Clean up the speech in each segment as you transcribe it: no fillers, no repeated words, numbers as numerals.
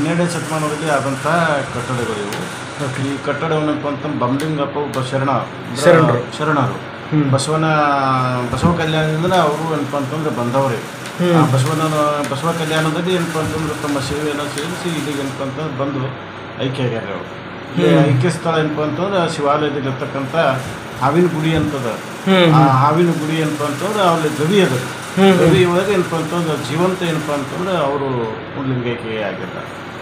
12 ಶತಮಾನದಲ್ಲಿ ಆದಂತ ಕಟ್ಟಡಗಳು ಇವು. ಈ ಕಟ್ಟಡವನ್ನು ಅಂತಂದ್ರೆ ಬಂಬಲಿಂಗಪ್ಪ ಒಬ್ಬ ಶರಣರು ಬಸವ ಕಲ್ಯಾಣದಿಂದ ಅವರು ಏನಪ್ಪ ಅಂತಂದ್ರೆ ಬಂದವರೇ. ಬಸವ ಕಲ್ಯಾಣದಲ್ಲಿ ಏನಪ್ಪ ಅಂತಂದ್ರೆ ತಮ್ಮ ಸೇವೆಯನ್ನು ಸೇರಿಸಿ ಇಲ್ಲಿಗೆ ಏನಪ್ಪ ಅಂತಂದ್ರೆ ಬಂದು ಐಕ್ಯ ಆಗ್ಯಾರ ಅವರು. ಐಕ್ಯ ಸ್ಥಳ ಏನಪ್ಪ ಅಂತಂದ್ರೆ ಶಿವಾಲಯದಲ್ಲಿ ಇರ್ತಕ್ಕಂಥ ಹಾವಿನ ಗುಡಿ ಅಂತದ. ಆ ಹಾವಿನ ಗುಡಿ ಏನಪ್ಪ ಅಂತಂದ್ರೆ ಅಲ್ಲಿ ಗವಿ ಅದ. ಗವಿ ಒಳಗೆ ಏನಪ್ಪ ಅಂತಂದ್ರೆ ಜೀವಂತ ಏನಪ್ಪ ಅಂತಂದ್ರೆ ಅವರು ಲಿಂಗೈಕ್ಯ ಆಗಿಲ್ಲ.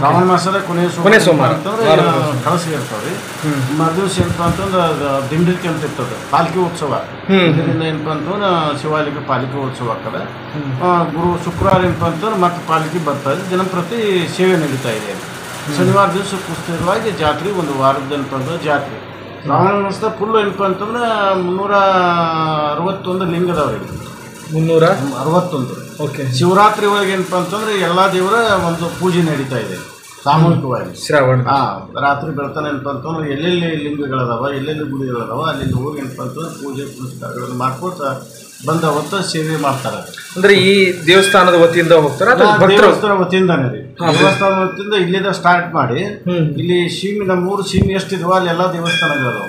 ಶ್ರಾವಣ ಮಾಸದ ಕೊನೆಯ ಸೋಮವಾರ ಅಂತಂದ್ರೆ ಕಳಸ ಇರ್ತಾವ್ರಿ. ಮರುದಿವಸ ಏನಪ್ಪಾ ಅಂತಂದ್ರೆ ದಿಂಡಿಕೆ ಅಂತ ಇರ್ತದೆ, ಪಾಲಿಕೆ ಉತ್ಸವ. ಇದರಿಂದ ಏನಪ್ಪ ಅಂತಂದ್ರೆ ಶಿವಾಲಿಗೆ ಪಾಲಿಕೆ ಉತ್ಸವ ಆಗ್ತದೆ. ಗುರು ಶುಕ್ರವಾರ ಏನಪ್ಪ ಅಂತಂದ್ರೆ ಮತ್ತೆ ಪಾಲಿಕೆ ಬರ್ತಾ ಇದೆ, ದಿನಂಪ್ರತಿ ಸೇವೆ ನಡೀತಾ ಇದೆ. ಶನಿವಾರ ದಿವಸ ಕುಸ್ತಿರವಾಗಿ ಜಾತ್ರೆ, ಒಂದು ವಾರದ ಏನಪ್ಪ ಅಂದ್ರೆ ಜಾತ್ರೆ. ಶ್ರಾವಣ ಮಾಸದ ಫುಲ್ಲು ಏನಪ್ಪ ಅಂತಂದ್ರೆ 361 ಲಿಂಗದವ್ರಿಗೆ 361. ಓಕೆ, ಶಿವರಾತ್ರಿ ಒಳಗೆ ಏನಪ್ಪ ಅಂತಂದ್ರೆ ಎಲ್ಲ ದೇವರ ಒಂದು ಪೂಜೆ ನಡೀತಾ ಇದೆ ಸಾಮೂಹಿಕವಾಗಿ. ಶ್ರಾವಣ ರಾತ್ರಿ ಬೆಳತಾನೆ ಏನಪ್ಪ ಅಂತಂದ್ರೆ ಎಲ್ಲೆಲ್ಲಿ ಲಿಂಗಗಳದಾವ, ಎಲ್ಲೆಲ್ಲಿ ಗುಡಿಗಳದಾವ ಅಲ್ಲೆಲ್ಲಿ ಹೋಗಿ ಏನಪ್ಪ ಅಂತಂದ್ರೆ ಪೂಜೆ ಪುನಸ್ಕಾರಗಳನ್ನು ಮಾಡ್ಕೊಳ್ತಾ ಬಂದ ಹೊತ್ತ ಸೇವೆ ಮಾಡ್ತಾರೆ. ಅಂದ್ರೆ ಈ ದೇವಸ್ಥಾನದ ವತಿಯಿಂದ ಹೋಗ್ತಾರೆ, ದೇವಸ್ಥಾನ ವತಿಯಿಂದಾನೇ ರೀ. ದೇವಸ್ಥಾನದ ವತಿಯಿಂದ ಇಲ್ಲಿಂದ ಸ್ಟಾರ್ಟ್ ಮಾಡಿ ಇಲ್ಲಿ ಸೀಮೆ ನಮ್ಮೂರು ಸೀಮೆ ಎಷ್ಟಿದ್ವ ಅಲ್ಲೆಲ್ಲ ದೇವಸ್ಥಾನಗಳದಾವ.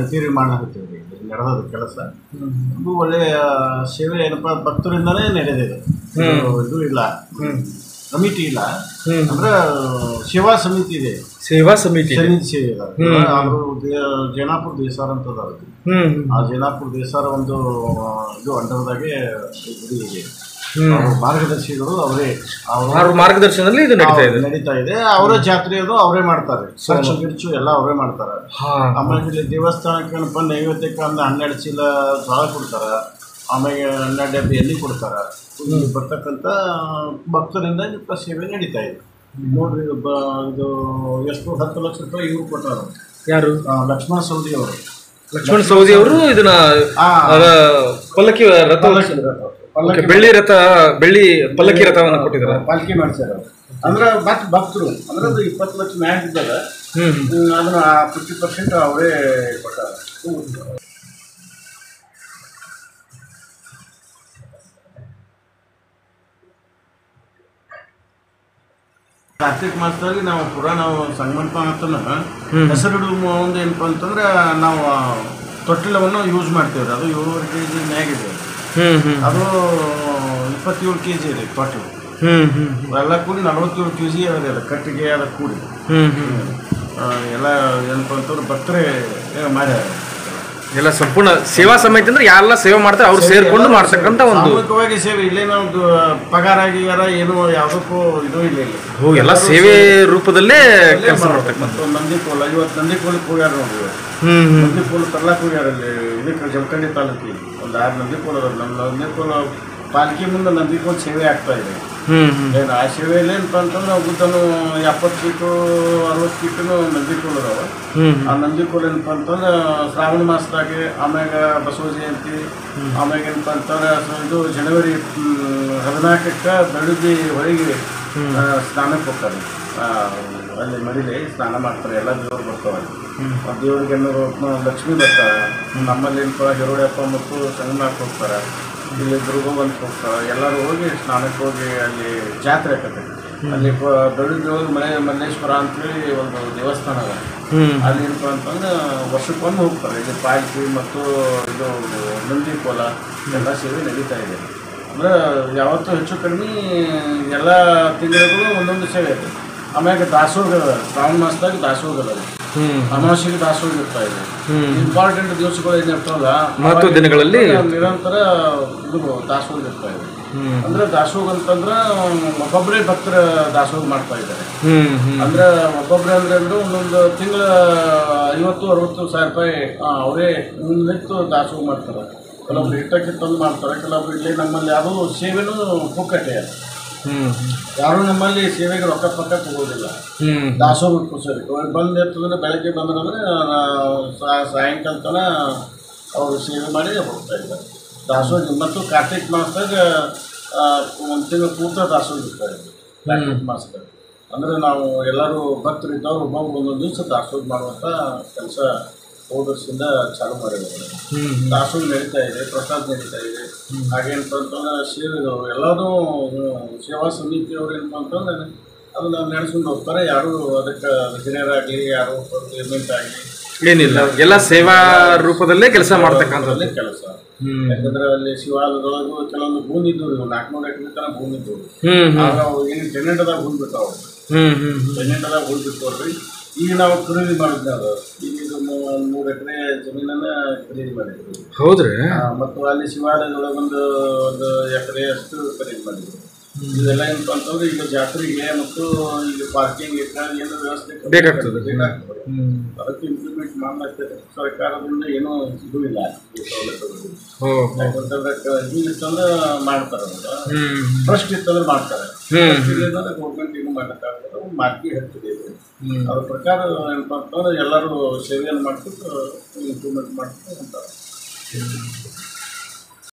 ರಿಪೇರಿ ಮಾಡಲಾಗುತ್ತೀವಿ. ನಡೆದದ ಕೆಲಸ ತುಂಬ ಒಳ್ಳೆಯ ಸೇವೆ ಏನಪ್ಪ ಭಕ್ತರಿಂದನೇ ನಡೆದಿದೆ. ಇದು ಇಲ್ಲ, ಕಮಿಟಿ ಇಲ್ಲ, ಅಂದ್ರೆ ಸೇವಾ ಸಮಿತಿ ಇದೆ. ಸೇವಾ ಸಮಿತಿ ಅವರು ಜೇನಾಪುರ ದೇಸಾರ ಅಂತ ಅದಾವ. ಆ ಜೇನಾಪುರ ದೇಸಾರ ಒಂದು ಇದು ಅಂಡರ್ದಾಗೆ ಗುಡಿ ಇದೆ. ಮಾರ್ಗದರ್ಶಿಗಳು ಅವರೇ, ಅವ್ರ ಮಾರ್ಗದರ್ಶನದಲ್ಲಿ ಇದು ನಡೀತಾ ಇದೆ. ಅವರೇ ಜಾತ್ರೆ ಅದು ಅವರೇ ಮಾಡ್ತಾರೆ, ಖರ್ಚು ಗಿರ್ಚು ಎಲ್ಲ ಅವರೇ ಮಾಡ್ತಾರೆ. ಆಮೇಲೆ ದೇವಸ್ಥಾನಕ್ಕೆ ಏನಪ್ಪ ನೈವೇದ್ಯಕ್ಕೆ ಅಂದ್ರೆ 12 ಚೀಲ ಜೋಳ ಕೊಡ್ತಾರೆ. ಆಮೇಲೆ 12 ಡಬ್ಬಿ ಎಲ್ಲಿ ಕೊಡ್ತಾರೆ. ಇಲ್ಲಿ ಬರ್ತಕ್ಕಂಥ ಭಕ್ತರಿಂದ ಇಂಥ ಸೇವೆ ನಡೀತಾ ಇದೆ ನೋಡ್ರಿ. ಇದು ಎಷ್ಟು 10 ಲಕ್ಷ ರೂಪಾಯಿ ಇವ್ರು ಕೊಟ್ಟಾರ, ಯಾರು? ಲಕ್ಷ್ಮಣ ಸೌದಿ ಅವರು. ಲಕ್ಷ್ಮಣ ಸೌದಿ ಅವರು ಇದನ್ನ ಪಲ್ಲಕ್ಕಿ ರಥ, ಬೆಳ್ಳಿ ರಥ, ಬೆಳ್ಳಿ ಪಲ್ಲಕ್ಕಿ ರಥವನ್ನು ಕೊಟ್ಟಿದ್ದಾರೆ, ಪಾಲ್ಕಿ ಮಾಡಿಸ್ಯಾರ. ಅಂದ್ರೆ ಮತ್ತೆ ಭಕ್ತರು ಅಂದ್ರೆ 20 ಲಕ್ಷ ಮ್ಯಾಚ್ ಇದ್ದಾಗ ಅದನ್ನ 50% ಅವರೇ ಕೊಟ್ಟಾರ. ಕಾರ್ತಿಕ ಮಾಸದಲ್ಲಿ ನಾವು ಪುರಾ ನಾವು ಸಂಗಮಂಪ ಅಂತನ ಹೆಸರಿಡು ಒಂದು ಏನಪ್ಪ ಅಂತಂದ್ರೆ ನಾವು ತೊಟ್ಟಿಲವನ್ನು ಯೂಸ್ ಮಾಡ್ತೇವ್ರಿ. ಅದು 7 kg ಮ್ಯಾಗಿದೆ. ಅದು 27 kg ಇದೆ ತೊಟ್ಟಿಲು. ಎಲ್ಲ ಕೂಡಿ 47 kg ಅದ ಕಟ್ಟಿಗೆ. ಎಲ್ಲ ಕೂಡಿ ಎಲ್ಲ ಏನಪ್ಪ ಅಂತಂದ್ರೆ ಭಕ್ತರೇ ಮಾಡ್ಯಾರ. ಎಲ್ಲ ಸಂಪೂರ್ಣ ಸೇವಾ ಸಮಿತಿ ಅಂದ್ರೆ ಎಲ್ಲ ಸೇವೆ ಮಾಡ್ತಾರೆ, ಅವ್ರು ಸೇರ್ಕೊಂಡು ಮಾಡ್ತಕ್ಕಂಥ ಒಂದು ಸಾಮೂಹಿಕವಾಗಿ ಸೇವೆ. ಇಲ್ಲೇ ನಾವು ಪಗಾರ ಆಗಿಗಾರ ಏನು ಯಾವುದಕ್ಕೂ ಇದು ಇಲ್ಲ. ಇಲ್ಲ, ಎಲ್ಲ ಸೇವೆ ರೂಪದಲ್ಲೇ ಕೆಲಸ ಮಾಡ್ತಕ್ಕಂಥ. ನಂದಿಕೋಲ್ 50 ನಂದಿಕೋಲಕ್ಕೆ ಹೋಗ್ಯಾರ ನೋಡಿ. ನಂದಿಕೋಲ್ ತರ್ಲಾಕ್ ಹೋಗ್ಯಾರ. ಇಲ್ಲಿ ಇದಕ್ಕೆ ಜಮಖಂಡಿ ತಾಲೂಕಿಗೆ 6 ನಂದಿಕೋಲ್ ಅದ. ನಮ್ಮ ನಂದಿಕೋಲ್ ಪಾಲಿಕೆ ಮುಂದೆ ನಂದಿಕೋಲ್ ಸೇವೆ ಆಗ್ತಾ ಇದೆ. ಆ ಸೇವೆಯಲ್ಲಿ ಏನಪ್ಪ ಅಂತಂದ್ರೆ ಗುದ್ದಲು 70 ಫೀಟು 60 ಫೀಟು ನಂದಿಕೋಲ್ ಅದಾವ. ಆ ನಂದಿಕೋಲ್ ಏನಪ್ಪ ಅಂತಂದ್ರೆ ಶ್ರಾವಣ ಮಾಸದಾಗೆ, ಆಮ್ಯಾಗ ಬಸವ ಜಯಂತಿ, ಆಮ್ಯಾಗ ಏನಪ್ಪ ಅಂತಂದ್ರೆ ಇದು ಜನವರಿ 14ಕ್ಕೆ ಬೆಳಗ್ಗೆ ಹೊರಗೆ ಸ್ನಾನಕ್ಕೆ ಹೋಗ್ತಾರೆ. ಅಲ್ಲಿ ಮರಿಲಿ ಸ್ನಾನ ಮಾಡ್ತಾರೆ. ಎಲ್ಲ ದೇವರು ಬರ್ತಾವೆ. ದೇವರಿಗೆ ಲಕ್ಷ್ಮೀ ಬರ್ತಾರೆ. ನಮ್ಮಲ್ಲಿ ಏನಪ್ಪ ಹೆರೋಡಿಯಪ್ಪ ಮತ್ತು ಸಂಗಮಕ್ಕೆ ಹೋಗ್ತಾರೆ. ಇಲ್ಲಿ ದುರ್ಗವಂತ ಹೋಗ್ತಾರೆ. ಎಲ್ಲರೂ ಹೋಗಿ ಸ್ನಾನಕ್ಕೆ ಹೋಗಿ ಅಲ್ಲಿ ಜಾತ್ರೆ ಆಗ್ತದೆ. ಅಲ್ಲಿ ದೊಡ್ಡದೊಳಗೆ ಮಲ್ಲೇಶ್ವರ ಅಂತೇಳಿ ಒಂದು ದೇವಸ್ಥಾನ ಅದ. ಅಲ್ಲಿ ಏನಪ್ಪ ಅಂತಂದ್ರೆ ವರ್ಷಕ್ಕೊಂದು ಹೋಗ್ತಾರೆ. ಇಲ್ಲಿ ಪಾಲ್ಕಿ ಮತ್ತು ಇದು ನಂದಿ ಕೋಲ ಎಲ್ಲ ಸೇವೆ ನಡೀತಾ ಇದೆ. ಅಂದ್ರೆ ಯಾವತ್ತೂ ಹೆಚ್ಚು ಕಡಿಮೆ ಎಲ್ಲ ತಿಂಗಳಿಗೂ ಒಂದೊಂದು ಸೇವೆ ಇದೆ. ಆಮ್ಯಾಗ ದಾಸೋಹದ ಶ್ರಾವಣ ಮಾಸದಾಗ ದಾಸೋಹದ ಅಮಾವಾಸ್ಯೆಗೆ ದಾಸೋಹ ಇರ್ತಾ ಇದೆ. ಇಂಪಾರ್ಟೆಂಟ್ ದಿವಸಗಳು ಏನಂತಾರಲ್ಲ ಮಹತ್ವ ದಿನಗಳಲ್ಲಿ ನಿರಂತರ ಇದು ದಾಸೋಹ ಇರ್ತಾ ಇದೆ. ಅಂದ್ರೆ ದಾಸೋಹ ಅಂತಂದ್ರ ಒಬ್ಬೊಬ್ಬರೇ ಭಕ್ತರ ದಾಸೋಹ ಮಾಡ್ತಾ ಇದ್ದಾರೆ. ಅಂದ್ರೆ ಒಬ್ಬೊಬ್ಬರೇ ಅಂದ್ರೆ ಒಂದೊಂದು ತಿಂಗಳ 50-60 ಸಾವಿರ ರೂಪಾಯಿ ಅವರೇ ನಿಂತು ದಾಸೋಹ ಮಾಡ್ತಾರೆ. ಕೆಲವೊಬ್ರು ಹಿಟ್ಟಕ್ಕೆ ತಂದು ಮಾಡ್ತಾರೆ, ಕೆಲವೊಬ್ರು ಇಲ್ಲಿ ನಮ್ಮಲ್ಲಿ ಯಾರು ಸೇವೆನೂ ಪುಕ್ಕಟ್ಟೆಯ ಯಾರು ನಮ್ಮಲ್ಲಿ ಸೇವೆಗೆ ರೊಕ್ಕ ಪಕ್ಕ ತಗೋದಿಲ್ಲ. ದಾಸೋಹ ಕೂಸರಿ ಬಂದು ಇರ್ತದಂದ್ರೆ ಬೆಳಗ್ಗೆ ಬಂದ್ರಂದ್ರೆ ಸಾಯಂಕಾಲ ತನ ಅವರು ಸೇವೆ ಮಾಡಿ ಹೋಗ್ತಾ ಇದ್ದಾರೆ ದಾಸೋಹ. ಮತ್ತು ಕಾರ್ತಿಕ್ ಮಾಸದಾಗ ಒಂದು ತಿಂಗಳು ಪೂರ್ತಿ ದಾಸೋಹ ಇರ್ತಾ ಇದ್ವಿ. ಕಾರ್ತಿಕ್ ಮಾಸದಾಗ ಅಂದರೆ ನಾವು ಎಲ್ಲರೂ ಭಕ್ತರಿದ್ದವ್ರು ಒಬ್ಬೊಬ್ಬರು ಒಂದೊಂದು ದಿವಸ ದಾಸೋಹ ಮಾಡುವಂಥ ಕೆಲಸ ಹೋದರ್ಸಿಂದ ಚಾಲೂ ಮಾಡಿದ್ದಾರೆ. ದಾಸೋಹ ನಡೀತಾ ಇದೆ, ಪ್ರಸಾದ ನಡೀತಾ ಇದೆ. ಹಾಗೇನಪ್ಪ ಅಂತಂದ್ರೆ ಸೇವೆಗಳು ಎಲ್ಲರೂ ಸೇವಾ ಸಮಿತಿಯವ್ರು ಏನಪ್ಪ ಅಂತಂದ್ರೆ ಅದನ್ನ ನಡೆಸ್ಕೊಂಡು ಹೋಗ್ತಾರೆ. ಯಾರು ಅದಕ್ಕೆ ಹಿರಿಯರಾಗಲಿ ಯಾರು ಪೇಮೆಂಟ್ ಆಗಲಿ ಏನಿಲ್ಲ, ಎಲ್ಲ ಸೇವಾ ರೂಪದಲ್ಲೇ ಕೆಲಸ ಮಾಡ್ತಕ್ಕಂಥದ್ದೇ ಕೆಲಸ. ಯಾಕಂದ್ರೆ ಅಲ್ಲಿ ಶಿವಾಲಯದೊಳಗೂ ಕೆಲವೊಂದು ಭೂಮಿ ಇದ್ದವು, 400 ಎಕರೆ ತನಕ ಭೂಮಿ ಇದ್ದವು. ಏನು ಟೆನೆಂಟದಾಗ ಹುಡ್ಬಿಟ್ಟವು, ಟೆನೆಂಟದಾಗ ಹುಡ್ಬಿಟ್ಟವ್ರಿ. ಈಗ ನಾವು ಖರೀದಿ ಮಾಡಿದ್ವಿ, ಅದು ಈಗ 3 ಎಕರೆ ಜಮೀನನ್ನ ಖರೀದಿ ಮಾಡಿದ್ವಿ. ಹೌದ್ರಿ. ಮತ್ತು ಅಲ್ಲಿ ಶಿವಾಲಯದೊಳಗೆ ಒಂದು 1 ಎಕರೆ ಅಷ್ಟು ಖರೀದಿ ಮಾಡಿದ್ವಿ. ಇದೆಲ್ಲ ಏನಪ್ಪ ಅಂತಂದ್ರೆ ಈಗ ಜಾತ್ರೆಗೆ ಮತ್ತು ಈಗ ಪಾರ್ಕಿಂಗ್ ಏನೋ ವ್ಯವಸ್ಥೆ ಬೇಕಾಗ್ತದೆ. ಅದಕ್ಕೆ ಇಂಪ್ಲಿಮೆಂಟ್ ಮಾಡ್ಲಾಗ್ತದೆ ಸರ್ಕಾರದಿಂದ ಏನೋ ಇದು ಇಲ್ಲ ಸೌಲಭ್ಯಗಳು. ಯಾಕಂತಂದ್ರೆ ಇತ್ತಂದ್ರೆ ಮಾಡ್ತಾರೆ, ಟ್ರಸ್ಟ್ ಇತ್ತಂದ್ರೆ ಮಾಡ್ತಾರೆ, ಗೌರ್ಮೆಂಟ್ ಏನು ಮಾಡ್ಲಿಕ್ಕಾಗ್ತದೆ, ಮಾರ್ಕಿ ಹತ್ತಿದೆ. ಅದ್ರ ಪ್ರಕಾರ ಏನಪ್ಪ ಅಂತಂದ್ರೆ ಎಲ್ಲರೂ ಸೇವೆಯನ್ನು ಮಾಡ್ಬಿಟ್ಟು ಇಂಪ್ರೂವ್ಮೆಂಟ್ ಮಾಡ್ತಾರೆ ಅಂತಾರೆ.